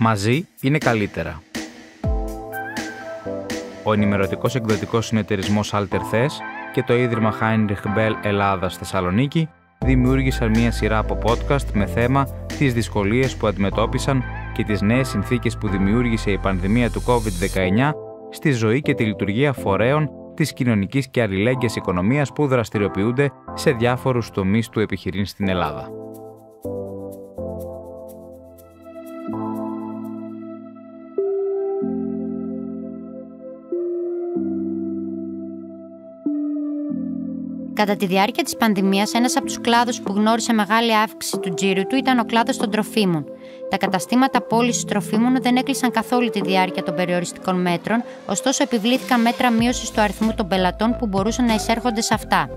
Μαζί είναι καλύτερα. Ο ενημερωτικός εκδοτικός συνεταιρισμός Αλτερθής και το Ίδρυμα Heinrich Böll Ελλάδας Θεσσαλονίκη δημιούργησαν μία σειρά από podcast με θέμα τις δυσκολίες που αντιμετώπισαν και τις νέες συνθήκες που δημιούργησε η πανδημία του COVID-19 στη ζωή και τη λειτουργία φορέων της κοινωνικής και αλληλέγγυας οικονομίας που δραστηριοποιούνται σε διάφορους τομείς του επιχειρήν στην Ελλάδα. Κατά τη διάρκεια της πανδημίας, ένας από τους κλάδους που γνώρισε μεγάλη αύξηση του τζίρου του ήταν ο κλάδος των τροφίμων. Τα καταστήματα πώλησης τροφίμων δεν έκλεισαν καθόλου τη διάρκεια των περιοριστικών μέτρων, ωστόσο επιβλήθηκαν μέτρα μείωσης του αριθμού των πελατών που μπορούσαν να εισέρχονται σε αυτά.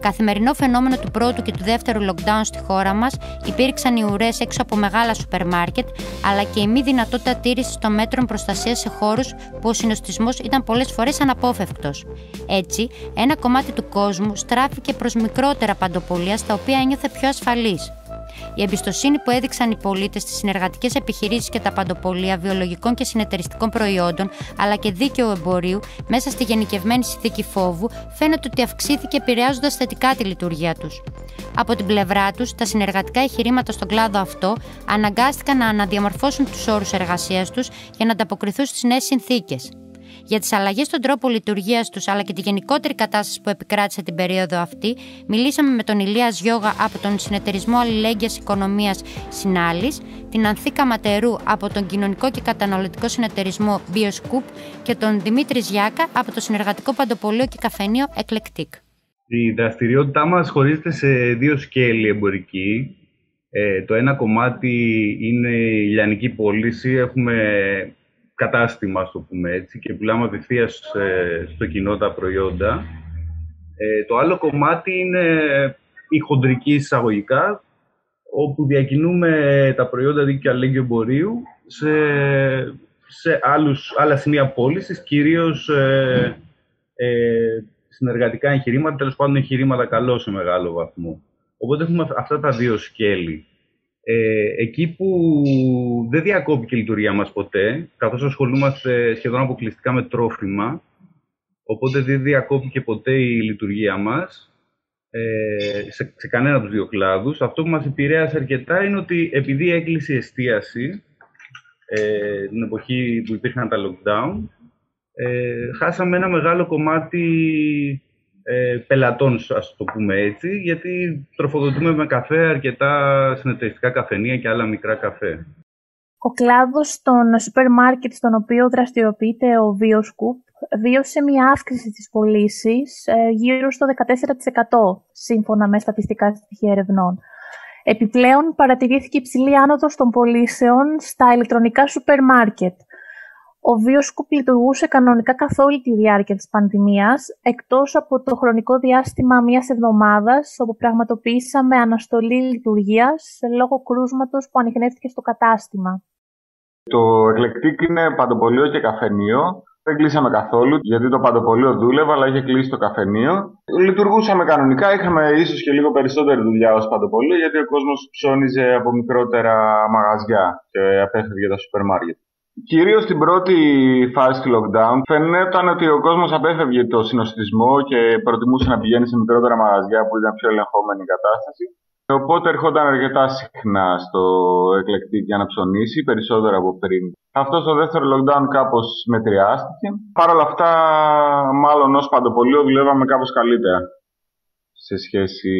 Καθημερινό φαινόμενο του πρώτου και του δεύτερου lockdown στη χώρα μας υπήρξαν οι ουρές έξω από μεγάλα σούπερ μάρκετ, αλλά και η μη δυνατότητα τήρησης των μέτρων προστασίας σε χώρους που ο συνοστισμός ήταν πολλές φορές αναπόφευκτος. Έτσι, ένα κομμάτι του κόσμου στράφηκε προς μικρότερα παντοπολία στα οποία ένιωθε πιο ασφαλής. Η εμπιστοσύνη που έδειξαν οι πολίτες στις συνεργατικές επιχειρήσεις και τα παντοπολία βιολογικών και συνεταιριστικών προϊόντων, αλλά και δίκαιου εμπορίου, μέσα στη γενικευμένη συνθήκη φόβου, φαίνεται ότι αυξήθηκε επηρεάζοντας θετικά τη λειτουργία τους. Από την πλευρά τους, τα συνεργατικά εγχειρήματα στον κλάδο αυτό αναγκάστηκαν να αναδιαμορφώσουν τους όρους εργασίας τους για να ανταποκριθούν στις νέες συνθήκες. Για τις αλλαγές στον τρόπο λειτουργίας τους, αλλά και τη γενικότερη κατάσταση που επικράτησε την περίοδο αυτή, μιλήσαμε με τον Ηλία Ζιώγα από τον Συνεταιρισμό Αλληλέγγυας Οικονομίας Συν Άλλοις, την Ανθή Καματερού από τον Κοινωνικό και Καταναλωτικό Συνεταιρισμό BioScoop και τον Δημήτρη Ζιάκα από το Συνεργατικό Παντοπολείο και Καφενείο Εκλεκτίκ. Η δραστηριότητά μας χωρίζεται σε δύο σκέλη εμπορική. Το ένα κομμάτι είναι η λιανική πώληση. Έχουμε κατάστημα, ας το πούμε έτσι, και πουλάμε απευθείας στο κοινό τα προϊόντα. Το άλλο κομμάτι είναι η χοντρική εισαγωγικά, όπου διακινούμε τα προϊόντα δίκαιου και αλληλέγγυου εμπορίου σε άλλα σημεία πώλησης, κυρίως συνεργατικά εγχειρήματα, τέλος πάντων εγχειρήματα καλό σε μεγάλο βαθμό. Οπότε έχουμε αυτά τα δύο σκέλη. Εκεί που δεν διακόπηκε η λειτουργία μας ποτέ, καθώς ασχολούμαστε σχεδόν αποκλειστικά με τρόφιμα, οπότε δεν διακόπηκε ποτέ η λειτουργία μας σε κανένα από τους δύο κλάδους. Αυτό που μας επηρέασε αρκετά είναι ότι επειδή έκλεισε η εστίαση την εποχή που υπήρχαν τα lockdown, χάσαμε ένα μεγάλο κομμάτι πελατών, ας το πούμε έτσι, γιατί τροφοδοτούμε με καφέ αρκετά συνεταιριστικά καφενεία και άλλα μικρά καφέ. Ο κλάδος των σούπερ μάρκετ, στον οποίο δραστηριοποιείται ο BioScoop, βίωσε μια αύξηση της πωλήσης γύρω στο 14%, σύμφωνα με στατιστικά στοιχεία ερευνών. Επιπλέον, παρατηρήθηκε υψηλή άνοδος των πωλήσεων στα ηλεκτρονικά σούπερ μάρκετ. Ο BioScoop λειτουργούσε κανονικά καθ' όλη τη διάρκεια της πανδημίας, εκτός από το χρονικό διάστημα μιας εβδομάδας, όπου πραγματοποιήσαμε αναστολή λειτουργίας λόγω κρούσματος που ανιχνεύτηκε στο κατάστημα. Το Εκλεκτίκ είναι παντοπολείο και καφενείο. Δεν κλείσαμε καθόλου, γιατί το παντοπολείο δούλευε, αλλά είχε κλείσει το καφενείο. Λειτουργούσαμε κανονικά, είχαμε ίσως και λίγο περισσότερη δουλειά ως παντοπολείο, γιατί ο κόσμος ψώνιζε από μικρότερα μαγαζιά και απέφευγε τα σούπερ μάρκετ. Κυρίως στην πρώτη φάση του lockdown φαινόταν ότι ο κόσμος απέφευγε το συνοστισμό και προτιμούσε να πηγαίνει σε μικρότερα μαγαζιά που ήταν πιο ελεγχόμενη η κατάσταση. Οπότε ερχόταν αρκετά συχνά στο Εκλεκτίκ για να ψωνίσει, περισσότερο από πριν. Αυτό στο δεύτερο lockdown κάπως μετριάστηκε. Παρ' όλα αυτά, μάλλον ως παντοπολείο δουλεύαμε κάπως καλύτερα σε σχέση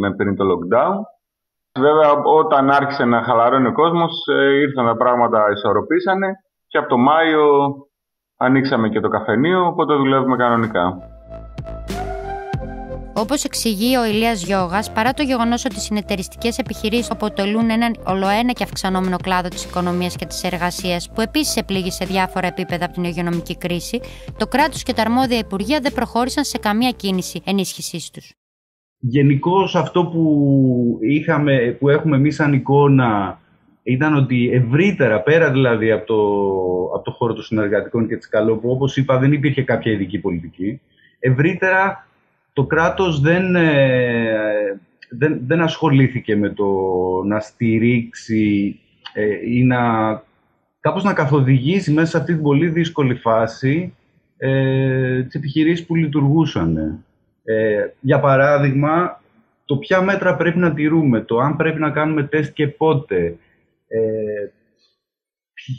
με πριν το lockdown. Βέβαια, όταν άρχισε να χαλαρώνει ο κόσμος, ήρθαν τα πράγματα, ισορροπήσανε και από το Μάιο ανοίξαμε και το καφενείο, οπότε δουλεύουμε κανονικά. Όπως εξηγεί ο Ηλίας Ζιώγας, παρά το γεγονός ότι οι συνεταιριστικές επιχειρήσεις αποτελούν έναν ολοένα και αυξανόμενο κλάδο της οικονομίας και της εργασίας, που επίσης επλήγει σε διάφορα επίπεδα από την υγειονομική κρίση, το κράτος και τα αρμόδια υπουργεία δεν προχώρησαν σε καμία κίνηση ενίσχυσής τους. Γενικώς αυτό που έχουμε εμείς σαν εικόνα ήταν ότι ευρύτερα, πέρα δηλαδή από το χώρο των συνεργατικών και της καλό, που όπως είπα δεν υπήρχε κάποια ειδική πολιτική, ευρύτερα το κράτος δεν ασχολήθηκε με το να στηρίξει ή κάπως να καθοδηγήσει μέσα σε αυτή την πολύ δύσκολη φάση τις επιχειρήσεις που λειτουργούσαν. Για παράδειγμα, το ποια μέτρα πρέπει να τηρούμε, το αν πρέπει να κάνουμε τεστ και πότε,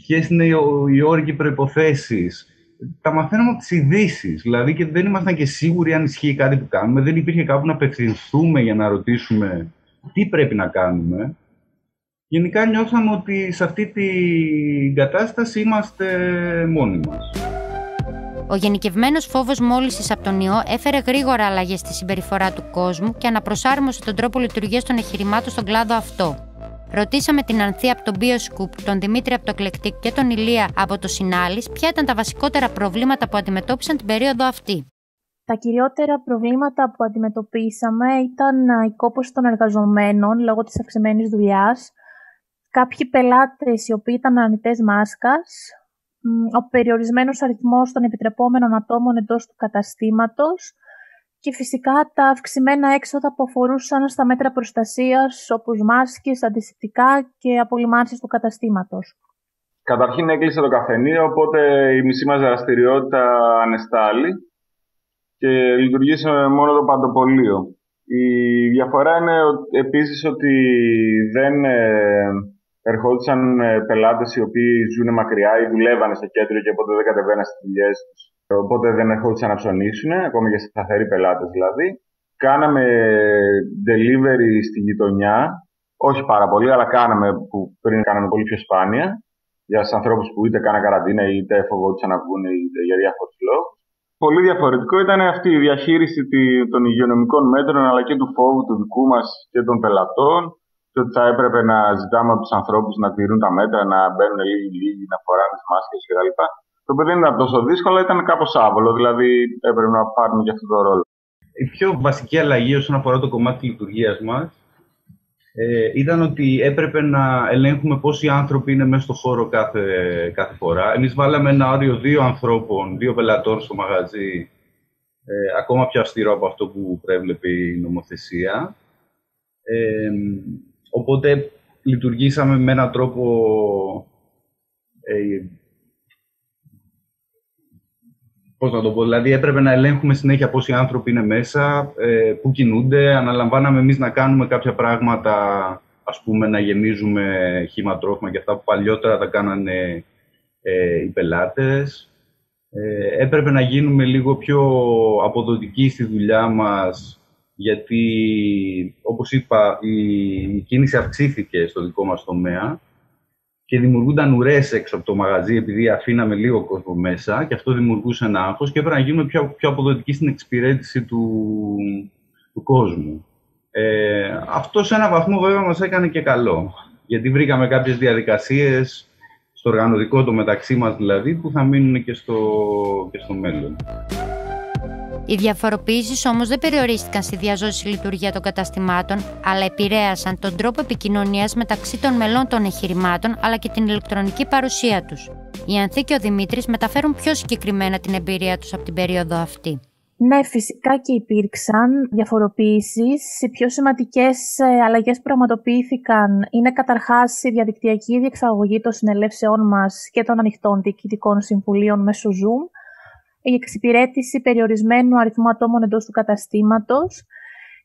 ποιες είναι οι όροι και προϋποθέσεις. Τα μαθαίνουμε από τις ειδήσεις, δηλαδή, και δεν ήμασταν και σίγουροι αν ισχύει κάτι που κάνουμε. Δεν υπήρχε κάπου να απευθυνθούμε για να ρωτήσουμε τι πρέπει να κάνουμε. Γενικά νιώθαμε ότι σε αυτή την κατάσταση είμαστε μόνοι μας. Ο γενικευμένος φόβος μόλυνσης από τον ιό έφερε γρήγορα αλλαγές στη συμπεριφορά του κόσμου και αναπροσάρμοσε τον τρόπο λειτουργίας των εχειρημάτων στον κλάδο αυτό. Ρωτήσαμε την Ανθή από το BioScoop, τον Δημήτρη από το Εκλεκτίκ και τον Ηλία από το Συν Άλλοις ποια ήταν τα βασικότερα προβλήματα που αντιμετώπισαν την περίοδο αυτή. Τα κυριότερα προβλήματα που αντιμετωπίσαμε ήταν η κόπωση των εργαζομένων λόγω της αυξημένης δουλειάς, κάποιοι πελάτες οι οποίοι ήταν αρνητές μάσκας, ο περιορισμένος αριθμός των επιτρεπόμενων ατόμων εντός του καταστήματος και φυσικά τα αυξημένα έξοδα που αφορούσαν στα μέτρα προστασίας όπως μάσκες, αντισηπτικά και απολυμάνσεις του καταστήματος. Καταρχήν έκλεισε το καφενείο, οπότε η μισή μας δραστηριότητα ανεστάλλει και λειτουργήσε μόνο το παντοπολείο. Η διαφορά είναι επίσης ότι δεν ερχόντουσαν πελάτες οι οποίοι ζουν μακριά ή δουλεύανε στο κέντρο και οπότε δεν κατεβαίναν στις δουλειές τους. Οπότε δεν ερχόντουσαν να ψωνίσουν, ακόμη και σταθεροί πελάτες δηλαδή. Κάναμε delivery στη γειτονιά, όχι πάρα πολύ, αλλά κάναμε, που πριν κάναμε πολύ πιο σπάνια, για τους ανθρώπους που είτε κάναν καραντίνα είτε φοβόντουσαν να βγουν είτε για διάφορους λόγους. Πολύ διαφορετικό ήταν αυτή η διαχείριση των υγειονομικών μέτρων αλλά και του φόβου του δικού μας και των πελατών. Και ότι θα έπρεπε να ζητάμε από τους ανθρώπους να τηρούν τα μέτρα, να μπαίνουν λίγοι, να φοράνε τις μάσκες κτλ. Το οποίο δεν ήταν τόσο δύσκολο, ήταν κάπως άβολο, δηλαδή έπρεπε να πάρουμε και αυτόν τον ρόλο. Η πιο βασική αλλαγή όσον αφορά το κομμάτι της λειτουργίας μας ήταν ότι έπρεπε να ελέγχουμε πόσοι άνθρωποι είναι μέσα στον χώρο κάθε φορά. Εμείς βάλαμε ένα όριο 2 πελατών στο μαγαζί, ακόμα πιο αυστηρό από αυτό που προέβλεπε η νομοθεσία. Οπότε λειτουργήσαμε με έναν τρόπο πώς να το πω, δηλαδή έπρεπε να ελέγχουμε συνέχεια πόσοι άνθρωποι είναι μέσα, πού κινούνται, αναλαμβάναμε εμείς να κάνουμε κάποια πράγματα, ας πούμε να γεμίζουμε χυματρόφιμα και αυτά που παλιότερα τα κάνανε οι πελάτες. Έπρεπε να γίνουμε λίγο πιο αποδοτικοί στη δουλειά μας, γιατί, όπως είπα, η κίνηση αυξήθηκε στο δικό μας τομέα και δημιουργούνταν ουρές έξω από το μαγαζί, επειδή αφήναμε λίγο κόσμο μέσα και αυτό δημιουργούσε ένα άγχος και έπρεπε να γίνουμε πιο αποδοτικοί στην εξυπηρέτηση του κόσμου. Αυτό σε έναν βαθμό βέβαια μας έκανε και καλό, γιατί βρήκαμε κάποιες διαδικασίες στο οργανωτικό το μεταξύ μας δηλαδή, που θα μείνουν και στο μέλλον. Οι διαφοροποίησεις όμως δεν περιορίστηκαν στη διαζώσιμη λειτουργία των καταστημάτων, αλλά επηρέασαν τον τρόπο επικοινωνίας μεταξύ των μελών των εχειρημάτων αλλά και την ηλεκτρονική παρουσία τους. Η Ανθή και ο Δημήτρης μεταφέρουν πιο συγκεκριμένα την εμπειρία τους από την περίοδο αυτή. Ναι, φυσικά και υπήρξαν διαφοροποίησεις. Οι πιο σημαντικές αλλαγές που πραγματοποιήθηκαν είναι καταρχάς η διαδικτυακή διεξαγωγή των συνελεύσεών μας και των ανοιχτών διοικητικών συμβουλίων μέσω Zoom. Η εξυπηρέτηση περιορισμένου αριθμού ατόμων εντός του καταστήματος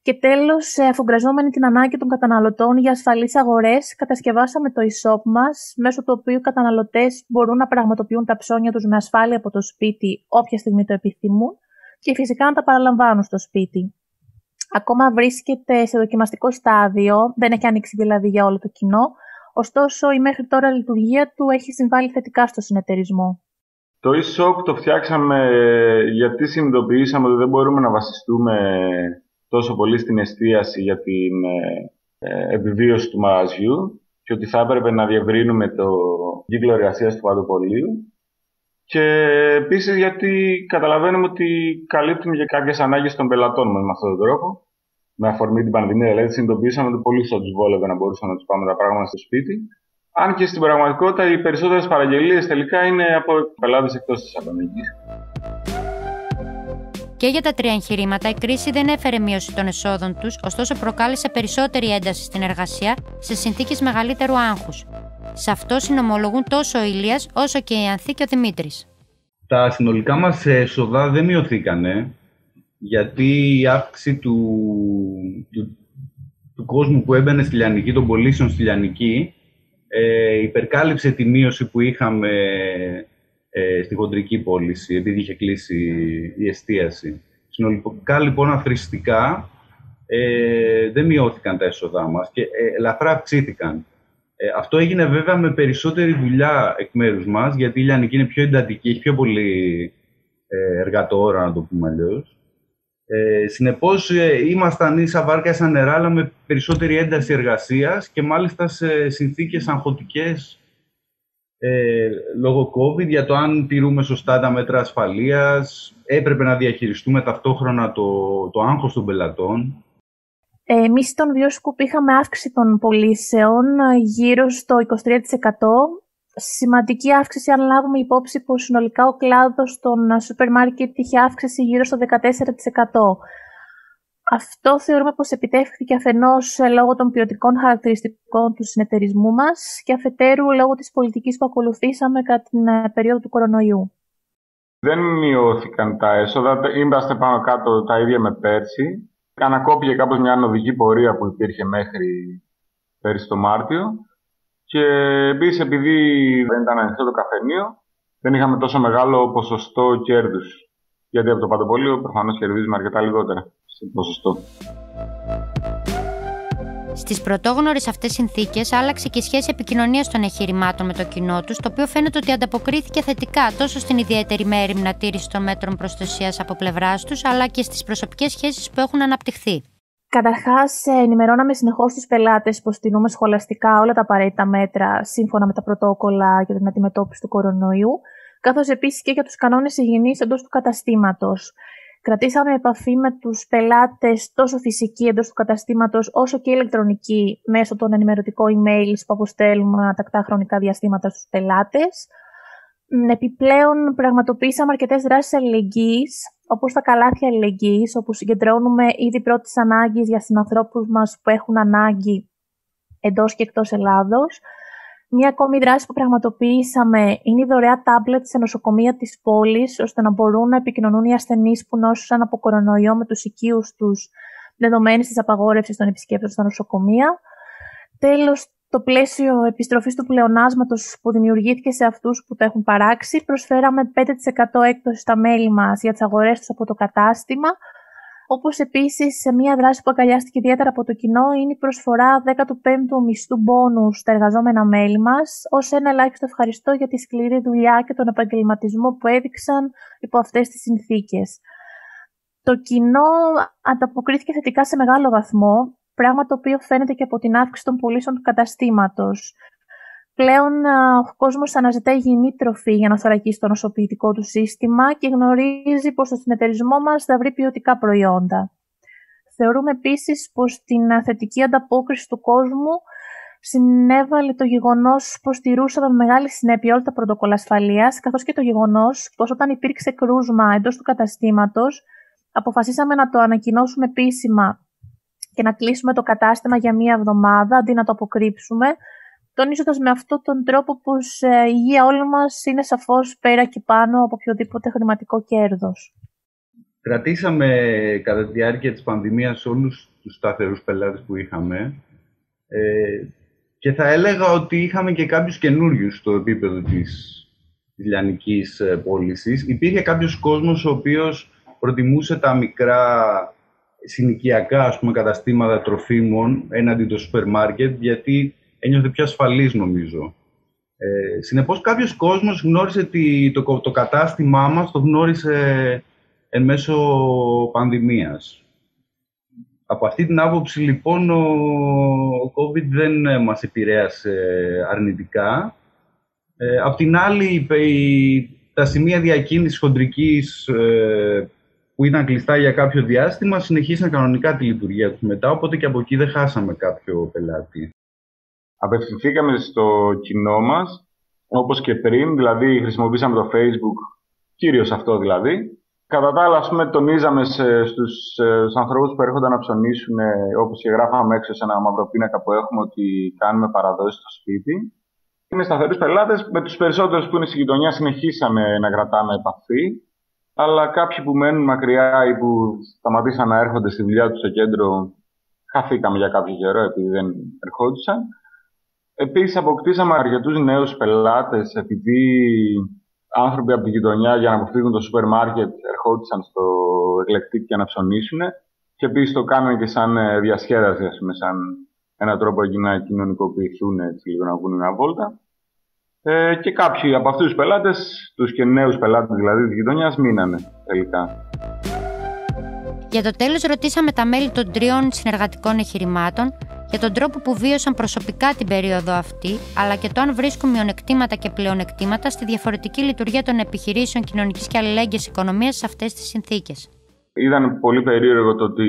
και τέλος, αφογκραζόμενη την ανάγκη των καταναλωτών για ασφαλείς αγορές, κατασκευάσαμε το e-shop μας, μέσω του οποίου οι καταναλωτές μπορούν να πραγματοποιούν τα ψώνια τους με ασφάλεια από το σπίτι όποια στιγμή το επιθυμούν και φυσικά να τα παραλαμβάνουν στο σπίτι. Ακόμα βρίσκεται σε δοκιμαστικό στάδιο, δεν έχει ανοίξει δηλαδή για όλο το κοινό, ωστόσο η μέχρι τώρα λειτουργία του έχει συμβάλει θετικά στο συνεταιρισμό. Το e-shop το φτιάξαμε γιατί συνειδητοποιήσαμε ότι δεν μπορούμε να βασιστούμε τόσο πολύ στην εστίαση για την επιβίωση του μαγαζιού και ότι θα έπρεπε να διευρύνουμε το κύκλο εργασίας του παντοπολείου και επίσης γιατί καταλαβαίνουμε ότι καλύπτουμε και κάποιες ανάγκες των πελατών μας με αυτόν τον τρόπο. Με αφορμή την πανδημία, δηλαδή, συνειδητοποιήσαμε ότι πολλοί θα τους βόλευε να μπορούσαμε να τους πάμε τα πράγματα στο σπίτι. Αν και στην πραγματικότητα οι περισσότερες παραγγελίες τελικά είναι από πελάτες εκτός της Θεσσαλονίκης. Και για τα 3 εγχειρήματα η κρίση δεν έφερε μείωση των εσόδων τους, ωστόσο προκάλεσε περισσότερη ένταση στην εργασία σε συνθήκες μεγαλύτερου άγχους. Σε αυτό συνομολογούν τόσο ο Ηλίας όσο και η Ανθή και ο Δημήτρης. Τα συνολικά μας έσοδα δεν μειωθήκανε, γιατί η αύξηση του κόσμου που έμπαινε στη λιανική, των πωλήσεων στη λιανική, υπερκάλυψε τη μείωση που είχαμε στη χοντρική πώληση, επειδή είχε κλείσει η εστίαση. Συνολικά λοιπόν αθρηστικά δεν μειώθηκαν τα έσοδά μας και ελαφρά αυξήθηκαν. Αυτό έγινε βέβαια με περισσότερη δουλειά εκ μέρους μας, γιατί η λιανική είναι πιο εντατική, έχει πιο πολύ εργατόωρα, να το πούμε αλλιώς. Συνεπώς ήμασταν ίσα βάρκα σαν νερά, αλλά με περισσότερη ένταση εργασίας και μάλιστα σε συνθήκες αγχωτικές λόγω COVID, για το αν τηρούμε σωστά τα μέτρα ασφαλείας. Έπρεπε να διαχειριστούμε ταυτόχρονα το άγχος των πελατών. Εμείς στον BioScoop είχαμε αύξηση των πωλήσεων γύρω στο 23%. Σημαντική αύξηση αν λάβουμε υπόψη που συνολικά ο κλάδος των σούπερ μάρκετ είχε αύξηση γύρω στο 14%. Αυτό θεωρούμε πως επιτεύχθηκε αφενός λόγω των ποιοτικών χαρακτηριστικών του συνεταιρισμού μας και αφετέρου λόγω της πολιτικής που ακολουθήσαμε κατά την περίοδο του κορονοϊού. Δεν μειώθηκαν τα έσοδα, είμαστε πάνω κάτω τα ίδια με πέρσι. Ανακόπηκε κάπως μια ανωδική πορεία που υπήρχε μέχρι πέρυσι το Μάρτιο. Και επίσης, επειδή δεν ήταν ανοιχτό το καφενείο, δεν είχαμε τόσο μεγάλο ποσοστό κέρδους. Γιατί από το παντοπολείο προφανώς κερδίζουμε αρκετά λιγότερα σε ποσοστό. Στις πρωτόγνωρες αυτές συνθήκες, άλλαξε και η σχέση επικοινωνίας των εγχειρημάτων με το κοινό τους, το οποίο φαίνεται ότι ανταποκρίθηκε θετικά τόσο στην ιδιαίτερη μέριμνα τήρηση των μέτρων προστασίας από πλευράς τους, αλλά και στις προσωπικές σχέσεις που έχουν αναπτυχθεί. Καταρχάς, ενημερώναμε συνεχώς τους πελάτες πως τηνούμε σχολαστικά όλα τα απαραίτητα μέτρα σύμφωνα με τα πρωτόκολλα για την αντιμετώπιση του κορονοϊού, καθώς επίσης και για τους κανόνες υγιεινής εντός του καταστήματος. Κρατήσαμε επαφή με τους πελάτες τόσο φυσική εντός του καταστήματος, όσο και ηλεκτρονική μέσω των ενημερωτικών email που αποστέλνουμε τακτά χρονικά διαστήματα στους πελάτες. Επιπλέον, πραγματοποιήσαμε αρκετές δράσεις αλληλεγγύης, όπως τα καλάθια αλληλεγγύης, όπου συγκεντρώνουμε είδη πρώτης ανάγκης για συνανθρώπους μας που έχουν ανάγκη εντός και εκτός Ελλάδος. Μία ακόμη δράση που πραγματοποιήσαμε είναι η δωρεά τάμπλετ σε νοσοκομεία της πόλης, ώστε να μπορούν να επικοινωνούν οι ασθενείς που νόσησαν από κορονοϊό με τους οικείους τους, δεδομένης της απαγόρευσης των επισκέψεων στα νοσοκομεία. Τέλος, το πλαίσιο επιστροφής του πλεονάσματος που δημιουργήθηκε σε αυτούς που το έχουν παράξει, προσφέραμε 5% έκπτωση στα μέλη μας για τις αγορές τους από το κατάστημα. Όπως επίσης, σε μία δράση που αγκαλιάστηκε ιδιαίτερα από το κοινό, είναι η προσφορά 15ου μισθού μπόνου στα εργαζόμενα μέλη μας, ως ένα ελάχιστο ευχαριστώ για τη σκληρή δουλειά και τον επαγγελματισμό που έδειξαν υπό αυτές τις συνθήκες. Το κοινό ανταποκρίθηκε θετικά σε μεγάλο βαθμό, πράγμα το οποίο φαίνεται και από την αύξηση των πωλήσεων του καταστήματος. Πλέον ο κόσμος αναζητά υγιεινή τροφή για να θωρακίσει το νοσοποιητικό του σύστημα και γνωρίζει πως στο συνεταιρισμό μας θα βρει ποιοτικά προϊόντα. Θεωρούμε επίσης πως την θετική ανταπόκριση του κόσμου συνέβαλε το γεγονός πως τηρούσαμε με μεγάλη συνέπεια όλα τα πρωτόκολλα ασφαλείας, καθώς και το γεγονός πως όταν υπήρξε κρούσμα εντός του καταστήματος, αποφασίσαμε να το ανακοινώσουμε επίσημα και να κλείσουμε το κατάστημα για μία εβδομάδα αντί να το αποκρύψουμε, τονίζοντας με αυτόν τον τρόπο πως η υγεία όλων μας είναι σαφώς πέρα και πάνω από οποιοδήποτε χρηματικό κέρδος. Κρατήσαμε κατά τη διάρκεια της πανδημίας όλους τους σταθερούς πελάτες που είχαμε και θα έλεγα ότι είχαμε και κάποιους καινούριους στο επίπεδο της λιανικής πώλησης. Υπήρχε κάποιος κόσμος ο οποίος προτιμούσε τα μικρά συνοικιακά, ας πούμε, καταστήματα τροφίμων έναντι το σούπερ μάρκετ, γιατί ένιωθε πιο ασφαλής, νομίζω. Συνεπώς, κάποιος κόσμος γνώρισε το κατάστημά μας, το γνώρισε εν μέσω πανδημίας. Από αυτή την άποψη, λοιπόν, ο COVID δεν μας επηρέασε αρνητικά. Απ' την άλλη, τα σημεία διακίνησης χοντρικής που ήταν κλειστά για κάποιο διάστημα, συνεχίσαν κανονικά τη λειτουργία τους μετά, οπότε και από εκεί δεν χάσαμε κάποιο πελάτη. Απευθυνθήκαμε στο κοινό μας, όπως και πριν, δηλαδή χρησιμοποίησαμε το Facebook, κυρίως αυτό δηλαδή. Κατά τα άλλα, ας πούμε, τονίζαμε στους ανθρώπους που έρχονταν να ψωνίσουν, όπως και γράφαμε έξω σε ένα μαύρο πίνακα που έχουμε, ότι κάνουμε παραδόσεις στο σπίτι. είναι σταθερούς πελάτες. Με τους περισσότερους που είναι στη γειτονιά συνεχίσαμε να κρατάμε επαφή. Αλλά κάποιοι που μένουν μακριά ή που σταματήσαν να έρχονται στη δουλειά τους στο κέντρο, χαθήκαμε για κάποιο καιρό επειδή δεν ερχόντουσαν. Επίσης, αποκτήσαμε αρκετούς νέους πελάτες, επειδή άνθρωποι από τη γειτονιά για να αποφύγουν το σούπερ μάρκετ ερχόντουσαν στο Εκλεκτίκ για να ψωνίσουν. Και επίσης το κάνανε και σαν διασκέδαση, ας πούμε, σαν έναν τρόπο εκεί να κοινωνικοποιηθούν, έτσι, λίγο να βγουν μια βόλτα. Και κάποιοι από αυτούς τους πελάτες, τους και νέους πελάτες δηλαδή της γειτονιάς, μείνανε τελικά. Για το τέλος, ρωτήσαμε τα μέλη των τριών συνεργατικών εγχειρημάτων για τον τρόπο που βίωσαν προσωπικά την περίοδο αυτή, αλλά και το αν βρίσκουν μειονεκτήματα και πλεονεκτήματα στη διαφορετική λειτουργία των επιχειρήσεων κοινωνικής και αλληλέγγυας οικονομίας σε αυτές τις συνθήκες. Ήταν πολύ περίεργο το ότι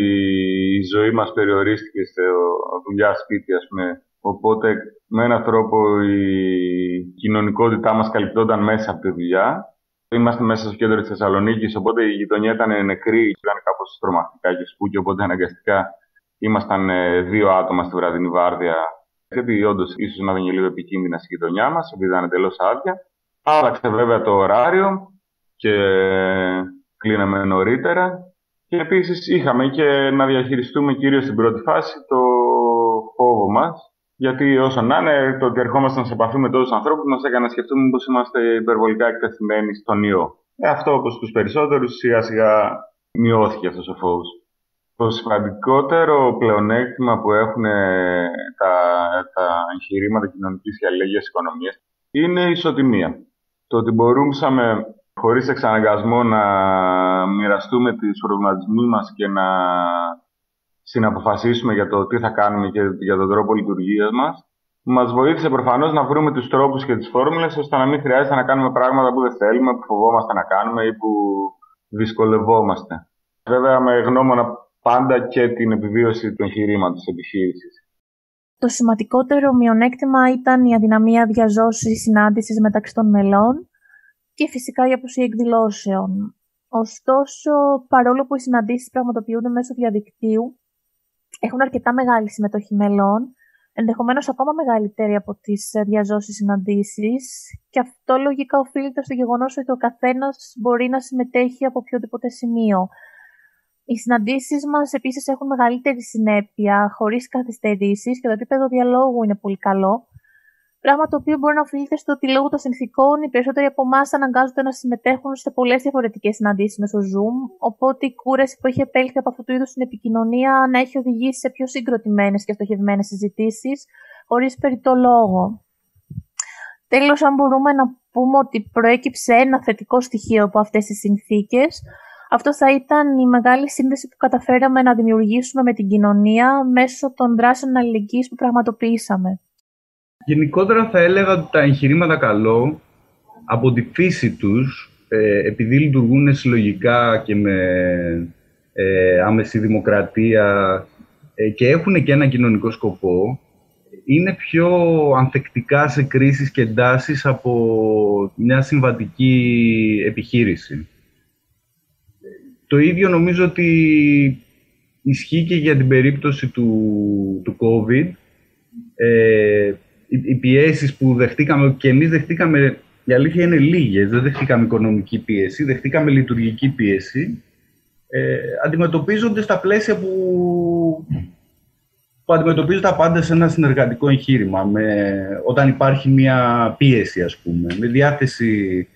η ζωή μας περιορίστηκε σε δουλειά σπίτι, ας πούμε. Οπότε, με έναν τρόπο, η κοινωνικότητά μας καλυπτόταν μέσα από τη δουλειά. Είμαστε μέσα στο κέντρο της Θεσσαλονίκης, οπότε η γειτονιά ήταν νεκρή, ήταν κάπως τρομακτικά και σπούκια, οπότε αναγκαστικά ήμασταν δύο άτομα στη βραδινή βάρδια. Γιατί όντως ίσως να ήταν λίγο επικίνδυνα στη γειτονιά μας, επειδή ήταν εντελώς άδεια. Άλλαξε βέβαια το ωράριο και κλείναμε νωρίτερα. Και επίσης είχαμε και να διαχειριστούμε κυρίως στην πρώτη φάση το φόβο μας. Γιατί όσο να είναι, το ότι ερχόμασταν σε επαφή με τόσους ανθρώπους μας έκανε να σκεφτούμε πως είμαστε υπερβολικά εκτεθειμένοι στον ιό. Αυτό, όπως τους περισσότερους, σιγά σιγά μειώθηκε αυτός ο φόβος. Το σημαντικότερο πλεονέκτημα που έχουν τα εγχειρήματα κοινωνικής και αλληλέγγυας οικονομίας είναι η ισοτιμία. Το ότι μπορούσαμε χωρίς εξαναγκασμό να μοιραστούμε τους προβληματισμούς μας και να συναποφασίσουμε για το τι θα κάνουμε και για τον τρόπο λειτουργίας μας. Μας βοήθησε προφανώς να βρούμε τους τρόπους και τις φόρμουλες ώστε να μην χρειάζεται να κάνουμε πράγματα που δεν θέλουμε, που φοβόμαστε να κάνουμε ή που δυσκολευόμαστε. Βέβαια, με γνώμονα πάντα και την επιβίωση του εγχειρήματος της επιχείρησης. Το σημαντικότερο μειονέκτημα ήταν η αδυναμία διαζώσης συνάντησης μεταξύ των μελών και φυσικά η απουσία εκδηλώσεων. Ωστόσο, παρόλο που οι συναντήσεις πραγματοποιούνται μέσω διαδικτύου, έχουν αρκετά μεγάλη συμμετοχή μελών, ενδεχομένως ακόμα μεγαλύτερη από τις διαζώσεις συναντήσεις, και αυτό λογικά οφείλεται στο γεγονός ότι ο καθένας μπορεί να συμμετέχει από οποιοδήποτε σημείο. Οι συναντήσεις μας επίσης έχουν μεγαλύτερη συνέπεια, χωρίς καθυστερήσεις, και το επίπεδο διαλόγου είναι πολύ καλό. Πράγμα το οποίο μπορεί να οφείλεται στο ότι λόγω των συνθηκών οι περισσότεροι από εμάς αναγκάζονται να συμμετέχουν σε πολλές διαφορετικές συναντήσεις μέσω Zoom. Οπότε η κούραση που έχει επέλθει από αυτού του είδους την επικοινωνία να έχει οδηγήσει σε πιο συγκροτημένες και στοχευμένες συζητήσεις, χωρίς περιττό λόγο. Τέλος, αν μπορούμε να πούμε ότι προέκυψε ένα θετικό στοιχείο από αυτές τις συνθήκες, αυτό θα ήταν η μεγάλη σύνδεση που καταφέραμε να δημιουργήσουμε με την κοινωνία μέσω των δράσεων αλληλεγγύης που πραγματοποιήσαμε. Γενικότερα θα έλεγα ότι τα εγχειρήματα καλό, από τη φύση τους, επειδή λειτουργούν συλλογικά και με άμεση δημοκρατία και έχουν και ένα κοινωνικό σκοπό, είναι πιο ανθεκτικά σε κρίσεις και εντάσεις από μια συμβατική επιχείρηση. Το ίδιο νομίζω ότι ισχύει και για την περίπτωση του COVID. Οι πιέσεις που δεχτήκαμε και εμείς δεχτήκαμε, η αλήθεια είναι λίγες, δεν δεχτήκαμε οικονομική πίεση, δεχτήκαμε λειτουργική πίεση, αντιμετωπίζονται στα πλαίσια που αντιμετωπίζονται τα πάντα σε ένα συνεργατικό εγχείρημα, όταν υπάρχει μια πίεση, ας πούμε, με διάθεση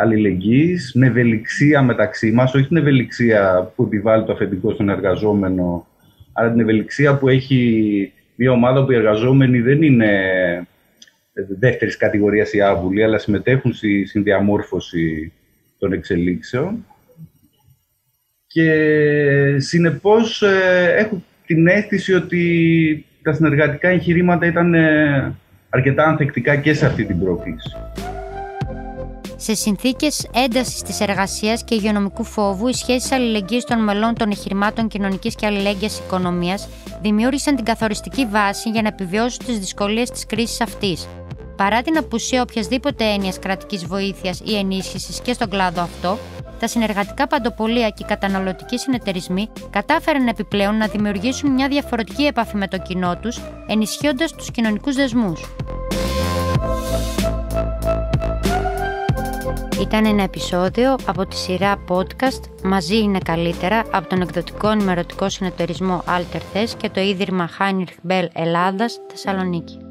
αλληλεγγύης, με ευελιξία μεταξύ μας, όχι την ευελιξία που επιβάλλει το αφεντικό στον εργαζόμενο, αλλά την ευελιξία που έχει μια ομάδα που οι εργαζόμενοι δεν είναι δεύτερης κατηγορίας ή άβουλοι, αλλά συμμετέχουν στη συνδιαμόρφωση των εξελίξεων. Και συνεπώς έχω την αίσθηση ότι τα συνεργατικά εγχειρήματα ήταν αρκετά ανθεκτικά και σε αυτή την πρόκληση. Σε συνθήκες έντασης της εργασίας και υγειονομικού φόβου, οι σχέσεις αλληλεγγύης των μελών των εγχειρημάτων κοινωνικής και αλληλέγγυας οικονομίας δημιούργησαν την καθοριστική βάση για να επιβιώσουν τις δυσκολίες της κρίσης αυτής. Παρά την απουσία οποιασδήποτε έννοιας κρατικής βοήθειας ή ενίσχυσης και στον κλάδο αυτό, τα συνεργατικά παντοπολεία και οι καταναλωτικοί συνεταιρισμοί κατάφεραν επιπλέον να δημιουργήσουν μια διαφορετική επαφή με το κοινό τους, ενισχύοντας τους κοινωνικούς δεσμούς. Ήταν ένα επεισόδιο από τη σειρά podcast «Μαζί είναι καλύτερα» από τον εκδοτικό ενημερωτικό συνεταιρισμό Αλτερθής και το Ίδρυμα Heinrich Böll Ελλάδας, Θεσσαλονίκη.